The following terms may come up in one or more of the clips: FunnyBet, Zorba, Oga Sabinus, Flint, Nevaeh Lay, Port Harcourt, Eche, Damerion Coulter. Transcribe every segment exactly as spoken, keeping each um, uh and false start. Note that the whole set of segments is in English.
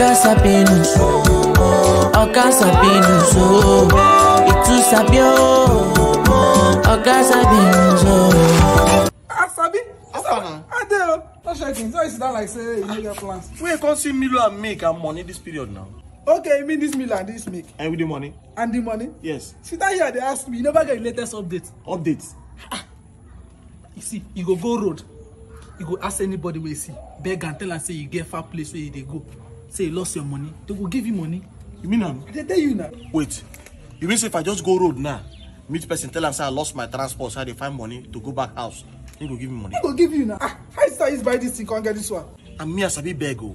Oga Sabinus, Oga Sabinus, oh, Itu Sabio, Oga Sabinus, oh. Ah, Sabi, Asana. I tell you, not shaking. So it's not like say you make your plans. We can see Milo and make our money this period now. Okay, you mean this meal and this make. And with the money? And the money? Yes. See that here they ask me, you never get the latest update. Updates? Ah. You see, you go go road. You go ask anybody where you see. Beg and tell and say you get far place where they go. Say you lost your money. They will give you money. You mean now? They tell you now. Wait. You mean say if I just go road now, meet person tell and say I lost my transport, so I find money to go back house. They will give me money. They will give you now. Ah, I start is buy this thing, can't get this one. And me as I be bego.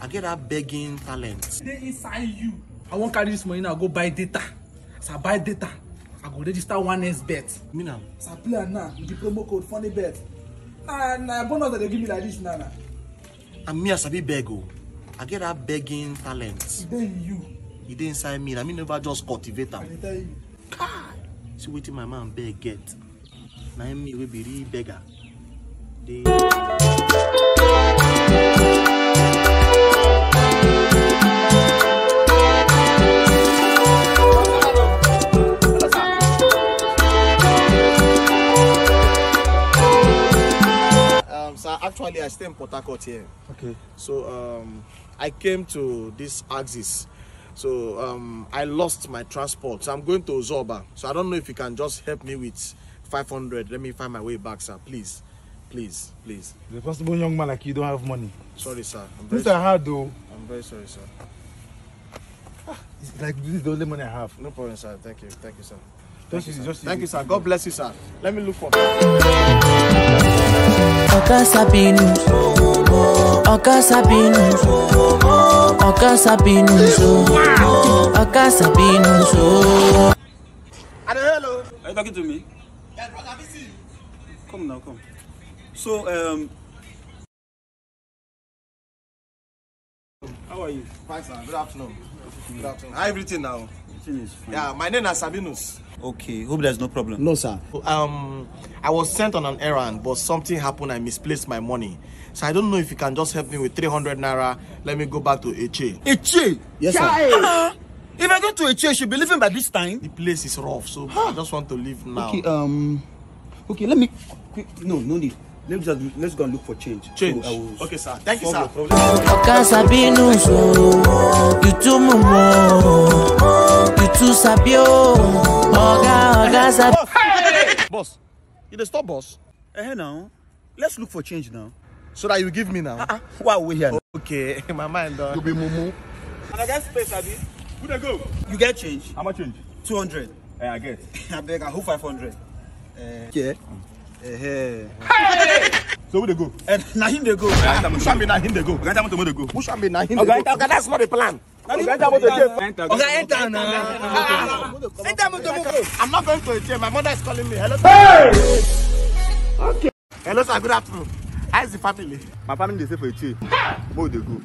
I get that begging talent. They inside you. I won't carry this money now. Go buy data. So I buy data. I go register one S bet. Me now. So I play now with the promo code FunnyBet. Nah, nah, bonus that they give me like this, nana. And me as I be bego. I get that begging talent. It ain't you. It ain't inside me. I mean, never just cultivate them. I tell you. God. See waiting my man beg get. Now me will be real beggar. Actually, I stay in Port Harcourt here. Okay. So um, I came to this axis. So um, I lost my transport. So I'm going to Zorba. So I don't know if you can just help me with five hundred. Let me find my way back, sir. Please, please, please. The possible young man like you don't have money. Sorry, sir. I'm very sorry. Hard though. I'm very sorry, sir. Ah, it's like this is the only money I have. No problem, sir. Thank you. Thank you, sir. Thank, Thank you, sir. Thank you, sir. God bless you, sir. Let me look for. Oga Sabinus, Oga Sabinus, Oga Sabinus, Oga Sabinus. Hello. Are you talking to me? Yeah, bro, can we see you? Come now, come. So, um, how are you? Fine, sir. Good afternoon. Good afternoon. How everything now? Everything is fine. Yeah, my name is Sabinus. Okay, hope there's no problem. No, sir. Um, I was sent on an errand, but something happened. I misplaced my money. So I don't know if you can just help me with three hundred naira. Let me go back to Eche. Eche? Yes, sir. Uh-huh. If I go to Eche, she'll be leaving by this time. The place is rough, so huh. I just want to leave now. Okay, um, okay, let me... Quick, no, no need. Let's, just, let's go and look for change. Change. So I will... Okay, sir. Thank you, sir. Oga Sabinus, you too, mumu. You too, Sabio. Oga, Oga Sabinus. Hey! Boss, you dey stop, boss? Eh, now. Let's look for change now. So that you give me now. Uh-uh. Why are we here? Now? Okay, my mind done. You be mumu. And I get space, Abi. Who dey go? You get change. How much change? Two hundred. Eh, I get. I beg, I hope five hundred. Eh. Okay. Eh. Hey. Hey! So who dey go? Eh, na him dey go. Who shall be na him dey go? Oga, tell me to go. Who shall be na him dey go? Oga, that's not the plan. I'm not going to a chair. My mother is calling me. Hello, sir. Hey! Okay. Hello, sir. Good afternoon. How is the family? My family is here for a chair. Where do they go?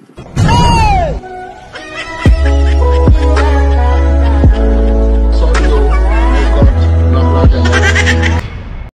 Sorry, no.